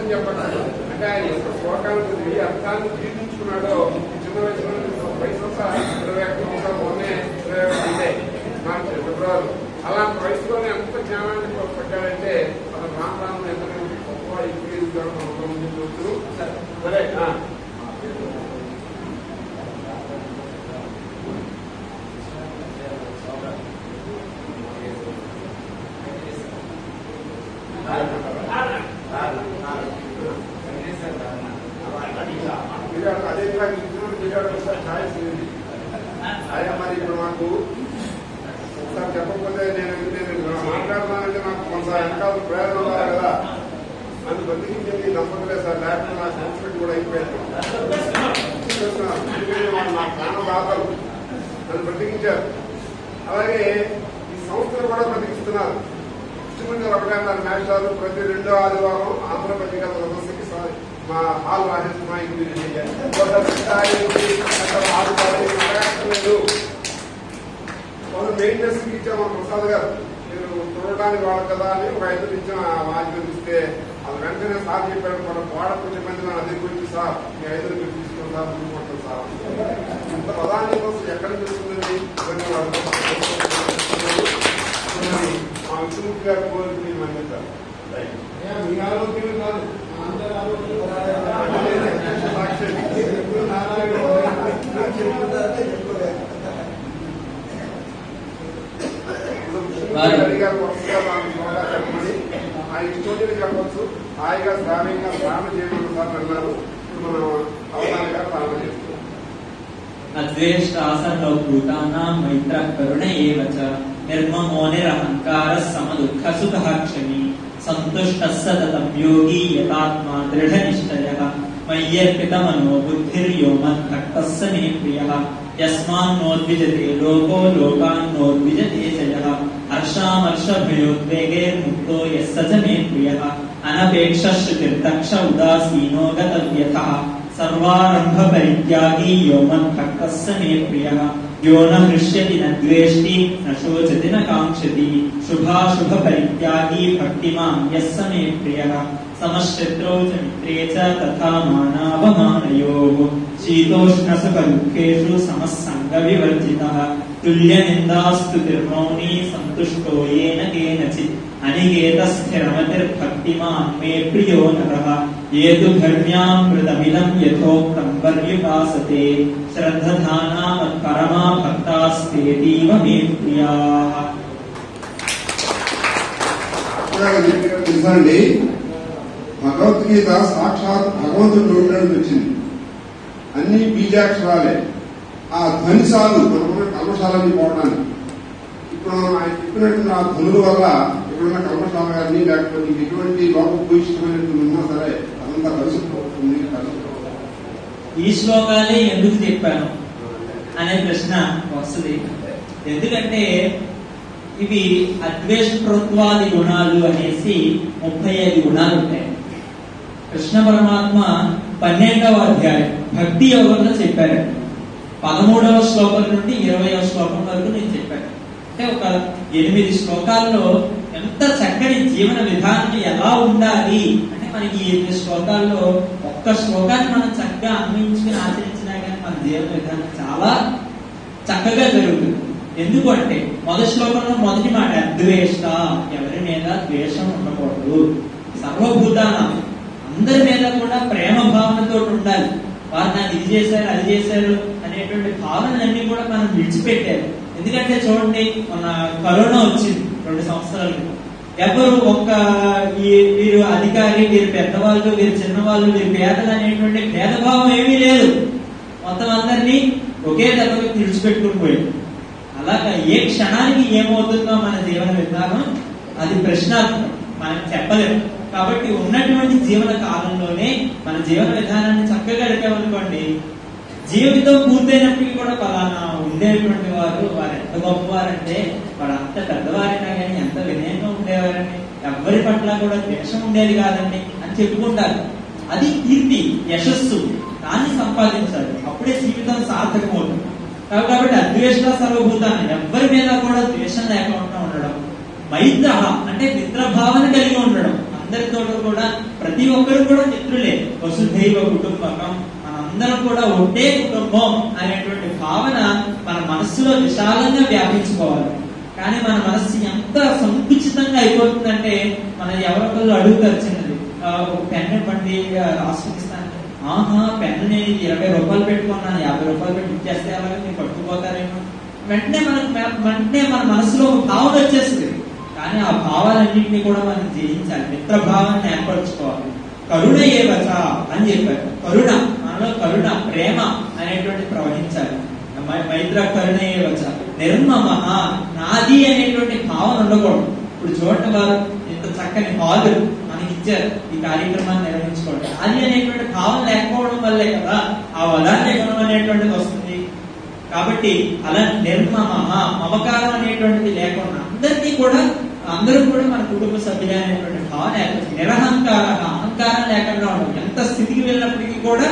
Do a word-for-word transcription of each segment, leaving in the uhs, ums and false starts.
అర్థం చెప్పడానికి అంటే ఆయన యొక్క శ్లోకానికి ఏ అర్థాన్ని జీర్ణించుకున్నాడో చిన్న వయసులో వయసు ఇరవై ఒక్క నిమిషాలు మొన్నే ఇరవై ఒకటి ఉండే మార్చి ఫిబ్రవరి అలాంటి వయసులోనే అంత జ్ఞానాన్ని పెట్టాడంటే మన రామరాము ఎంతమంది గొప్ప ఎక్కువ చూస్తున్నారు సరే భగవద్గీత సాక్షాత్ భగవంతుడు నోటి వచ్చింది. అన్ని బీజాక్షరాలే. ఆ ధ్వనిశాలు మనకున్న కల్మశాలని పోవడానికి ఇప్పుడు మనం ఆయన చెప్పినటువంటి ఆ ధ్వనుల వల్ల ఇప్పుడున్న కల్మశాల గారిని లేకపోతే ఎటువంటి లోపభూయిష్టమైనటువంటి ఉన్నా సరే అదంతా పరిశుభ్రం అవుతుంది. ఈ శ్లోకాలే ఎందుకు చెప్పాను అనే ప్రశ్న వస్తుంది. ఎందుకంటే ఇవి అద్వేషత్వాది గుణాలు అనేసి ముప్పై ఐదు గుణాలు ఉంటాయి. కృష్ణ పరమాత్మ పన్నెండవ అధ్యాయం భక్తి యోగంలో చెప్పారు. పదమూడవ శ్లోకం నుండి ఇరవయవ శ్లోకం వరకు నేను చెప్పాను. అంటే ఒక ఎనిమిది శ్లోకాల్లో ఎంత చక్కటి జీవన విధానం ఎలా ఉండాలి అంటే మనకి ఎనిమిది శ్లోకాల్లో ఒక్క శ్లోకాన్ని మనం చక్కగా అన్వయించుకుని ఆచరించినా కానీ మన జీవన విధానం చాలా చక్కగా జరుగుతుంది. ఎందుకంటే మొదటి శ్లోకంలో మొదటి మాట అద్వేష్ట, ఎవరి మీద ద్వేషం ఉండకూడదు. సర్వభూతానం, అందరి మీద కూడా ప్రేమ భావనతో ఉండాలి. వారు నాకు ఇది చేశారు అది చేశారు అనేటువంటి భావనలన్నీ కూడా మనం విడిచిపెట్టారు. ఎందుకంటే చూడండి, మన కరోనా వచ్చింది రెండు సంవత్సరాలకు. ఎవరు ఒక్క వీరు అధికారి, వీరు పెద్దవాళ్ళు, వీరు చిన్నవాళ్ళు, వీరు పేదలు అనేటువంటి భేదభావం ఏమీ లేదు. మొత్తం అందరినీ ఒకే దగ్గర విడిచిపెట్టుకుని పోయారు. అలాగా ఏ క్షణానికి ఏమవుతుందో మన జీవన విధానం అది ప్రశ్నార్థకం, మనం చెప్పలేము. కాబట్టి ఉన్నటువంటి జీవన కాలంలోనే మన జీవన విధానాన్ని చక్కగా గడిపామనుకోండి, జీవితం పూర్తయినప్పటికీ కూడా పలానా ఉండేటువంటి వారు వారు ఎంత గొప్పవారంటే వారు అంత పెద్దవారైనా కానీ ఎంత వినయంగా ఉండేవారండి, ఎవరి పట్ల కూడా ద్వేషం ఉండేది కాదండి అని చెప్పుకుంటారు. అది కీర్తి, యశస్సు, దాన్ని సంపాదించాలి. అప్పుడే జీవితం సార్థకం అవుతుంది. కాబట్టి అద్వేష సర్వభూతాన్ని, ఎవరి మీద కూడా ద్వేషం లేకుండా ఉండడం. మైత్ర అంటే మిత్రభావన కలిగి ఉండడం, అందరితో కూడా ప్రతి ఒక్కరు కూడా మిత్రులే. వసుధైవ కుటుంబకం, మనందరం కూడా ఒకటే కుటుంబం అనేటువంటి భావన మన మనస్సులో విశాలంగా వ్యాపించుకోవాలి. కానీ మన మనస్సు ఎంత సంకుచితంగా అయిపోతుందంటే మన ఎవరికొల్లు అడుగుతారు, చిన్నది ఒక పెన్ను ఇవ్వండి రాసుకొనిస్తాను, ఆహా పెన్ను నేను ఇరవై రూపాయలు పెట్టుకున్నాను, యాభై రూపాయలు పెట్టి ఇచ్చేస్తే అలాగే నేను పట్టుకుపోతారేమో, వెంటనే మనకు వెంటనే మన మనసులో ఒక భావన వచ్చేస్తుంది. కానీ ఆ భావాలన్నింటినీ కూడా మనం జయించాలి, మిత్రభావాన్ని ఏర్పరచుకోవాలి. కరుణ ఏవచ అని చెప్పారు. కరుణ మనలో కరుణ ప్రేమ అనేటువంటి ప్రవహించాలి. మైత్ర కరుణ ఏవచ, నిర్మమ నాది అనేటువంటి భావన ఉండకూడదు. ఇప్పుడు చూడటం వారు ఇంత చక్కని హాలు మనకి ఇచ్చారు ఈ కార్యక్రమాన్ని నిర్వహించుకోవడం, అది అనేటువంటి భావన లేకపోవడం వల్లే కదా ఆ వలాన్ని గుణం అనేటువంటిది వస్తుంది. కాబట్టి అలా నిర్మమ మమకారం అనేటువంటిది లేకుండా అందరినీ కూడా అందరూ కూడా మన కుటుంబ సభ్యులు అనేటువంటి భావన, నిరహంకార అహంకారం లేకుండా ఉండదు. ఎంత స్థితికి వెళ్ళినప్పటికీ కూడా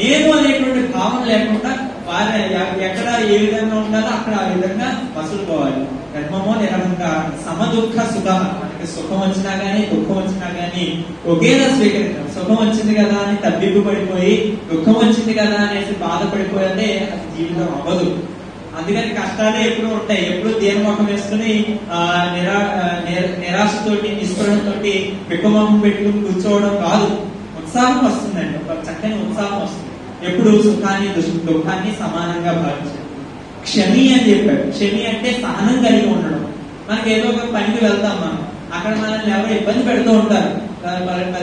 నేను అనేటువంటి భావన లేకుండా వారి ఎక్కడ ఏ విధంగా ఉండాలో అక్కడ ఆ విధంగా వసూలుకోవాలి. నిర్మమో నిరహంకార సమదుఃఖ సుఖ, మనకి సుఖం వచ్చినా గానీ దుఃఖం వచ్చినా గానీ ఒకేలా స్వీకరించాలి. సుఖం వచ్చింది కదా అని తబ్బిబ్బు పడిపోయి దుఃఖం వచ్చింది కదా అనేసి బాధపడిపోయాలంటే అది జీవితం అవ్వదు. అందుకని కష్టాలే ఎప్పుడూ ఉంటాయి, ఎప్పుడు దీనమోహం వేసుకుని ఆ నిరా నిరాశతోటి నిస్పృహంతో బిక్కుమోహం పెట్టుకుని కూర్చోవడం కాదు. ఉత్సాహం వస్తుందండి, ఒక చక్కని ఉత్సాహం వస్తుంది. ఎప్పుడు సుఖాన్ని దుఃఖాన్ని సమానంగా భావించాలి. క్షమి అని చెప్పాడు. క్షమి అంటే సహనం కలిగి ఉండడం. మనకి ఏదో ఒక పనికి వెళ్తాం మనం, అక్కడ మనల్ని ఎవరో ఇబ్బంది పెడుతూ ఉంటారు,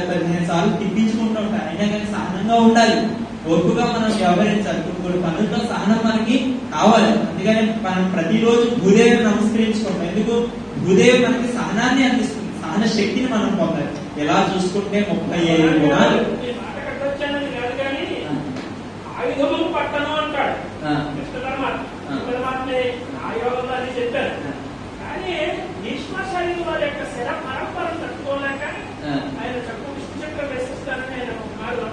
పదిహేను సార్లు తిప్పించుకుంటూ ఉంటారు. అయినా కానీ సహనంగా ఉండాలి, ఓర్పుగా మనం వ్యవహరించాలి. కొన్ని పనుల్లో సహనం మనకి కావాలి. అందుకని మనం ప్రతిరోజు భూదేవి నమస్కరించుకుంటాం. ఎందుకు? భూదేవి మనకి సహనాన్ని అందిస్తుంది, సహన శక్తిని మనం పొందాలి. ఎలా చూసుకుంటే ముప్పై ఏడు గుణాలు పట్టను అంటాడు కృష్ణ పరమాత్మే అది చెప్పారు. కానీ భీష్మాచార్యులు వారి యొక్క శిర పరంపరను తట్టుకోలేక ఆయన చక్కు విష్ణు చక్రం వేసిస్తానని ఆయన ఉన్నారు.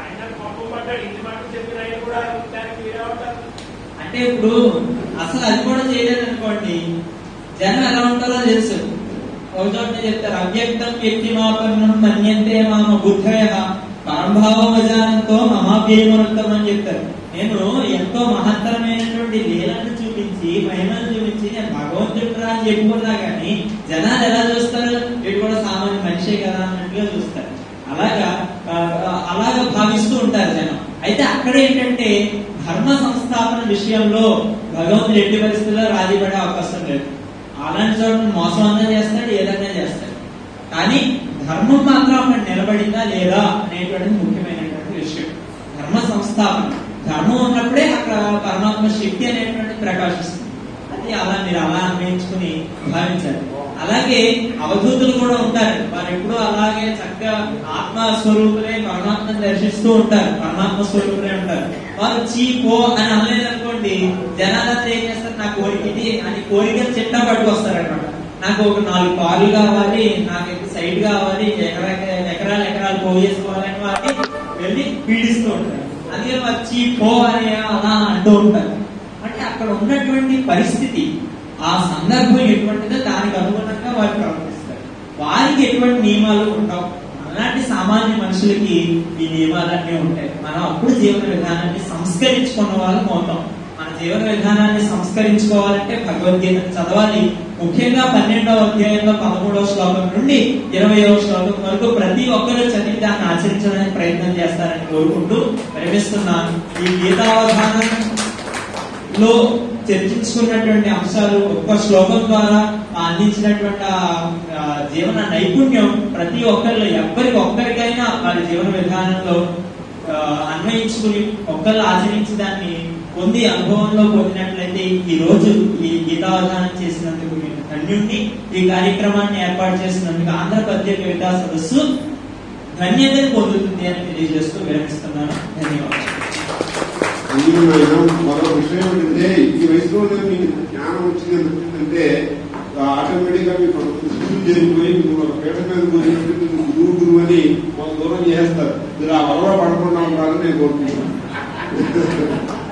ఆయన కోపం పడ్డాడు, ఇన్ని మాటలు చెప్పిన ఆయన కూడా దానికి వీరవుతారు అంటే. ఇప్పుడు అసలు అది కూడా చేయలేదు అనుకోండి, జనం ఎలా ఉంటారో తెలుసు. ఒక చోట చెప్తారు, అవ్యక్తం వ్యక్తి మాపన్నం మన్యంతే మామ బుద్ధయ పరంభావ వజానంతో మహాభీమృతం అని చెప్తారు. నేను ఎంతో మహత్తరమైనటువంటి లీలను చూపించి మహిమను చూపించి నేను భగవంతుడురా అని చెప్పుకున్నా కానీ జనాలు ఎలా చూస్తారు? వీడు కూడా సామాన్య మనిషే కదా అన్నట్టుగా చూస్తారు. అలాగా అలాగా భావిస్తూ ఉంటారు జనం. అయితే అక్కడ ఏంటంటే ధర్మ సంస్థాపన విషయంలో భగవంతుడు ఎట్టి పరిస్థితుల్లో రాజీపడే అవకాశం లేదు. అలాంటి చోట మోసం అన్నా చేస్తాడు, ఏదన్నా చేస్తాడు. కానీ ధర్మం మాత్రం అక్కడ నిలబడిందా లేదా అనేటువంటిది ముఖ్యమైనటువంటి విషయం. ధర్మ సంస్థాపన, ధర్మం ఉన్నప్పుడే అక్కడ పరమాత్మ శక్తి అనేటువంటి ప్రకాశిస్తుంది. అది అలా మీరు అలా అన్వయించుకుని భావించారు. అలాగే అవధూతులు కూడా ఉంటారు, వారు ఎప్పుడూ అలాగే చక్కగా ఆత్మస్వరూపులే పరమాత్మను దర్శిస్తూ ఉంటారు, పరమాత్మ స్వరూపులే ఉంటారు. వారు చీ పో అని అనలేదు అనుకోండి, జనాలంతా ఏం చేస్తారు, నా కోరిక ఇది అని కోరికలు చెట్టా పట్టుకొస్తారు అనమాట. నాకు ఒక నాలుగు కార్లు కావాలి, నాకు సైడ్ కావాలి, ఎకరా ఎకరాలు ఎకరాలు పోగు చేసుకోవాలని వారిని వెళ్ళి పీడిస్తూ ఉంటారు. అందుకే వచ్చి పోవాలి అలా అంటూ ఉంటారు. అంటే అక్కడ ఉన్నటువంటి పరిస్థితి ఆ సందర్భం ఎటువంటిదో దానికి అనుగుణంగా వారు ప్రవర్తిస్తారు. వారికి ఎటువంటి నియమాలు ఉండవు. అలాంటి సామాన్య మనుషులకి ఈ నియమాలన్నీ ఉంటాయి. మనం అప్పుడు జీవన విధానాన్ని సంస్కరించుకున్న వాళ్ళం అవుతాం. మన జీవన విధానాన్ని సంస్కరించుకోవాలంటే భగవద్గీతను చదవాలి. ముఖ్యంగా పన్నెండవ అధ్యాయంలో పదమూడవ శ్లోకం నుండి ఇరవయవ శ్లోకం వరకు ప్రతి ఒక్కరూ చదివి దాన్ని ఆచరించడానికి ప్రయత్నం చేస్తారని కోరుకుంటూ విరమిస్తున్నాను. ఈ గీతావధానంలో చర్చించుకున్నటువంటి అంశాలు ఒక్క శ్లోకం ద్వారా అందించినటువంటి జీవన నైపుణ్యం ప్రతి ఒక్కళ్ళు ఎవరికి ఒక్కరికైనా వారి జీవన విధానంలో అన్వయించుకుని ఒక్కళ్ళు ఆచరించి దాన్ని పొంది అనుభవంలో పొందినట్లయితే ఈ రోజు ఈ గీతావధానం చేసినందుకు నేను ధన్యుణ్ణి. ఈ కార్యక్రమాన్ని ఏర్పాటు చేసినందుకు ఆంధ్ర పద్యక విద్యా సదస్సు ధన్యతను పొందుతుంది అని తెలియజేస్తూ విరమిస్తున్నాను. ధన్యవాదాలు. మరో విషయం ఏంటంటే, ఈ వయసులో మీకు జ్ఞానం వచ్చింది అంటే ఆటోమేటిక్ గా మీకు శిష్యులు చేరిపోయి ఒక పేట మీద పోయినట్టు గురువు గురువు అని కొంత దూరం చేస్తారు. మీరు ఆ వరవ పడకుండా ఉండాలని నేను కోరుకుంటున్నాను.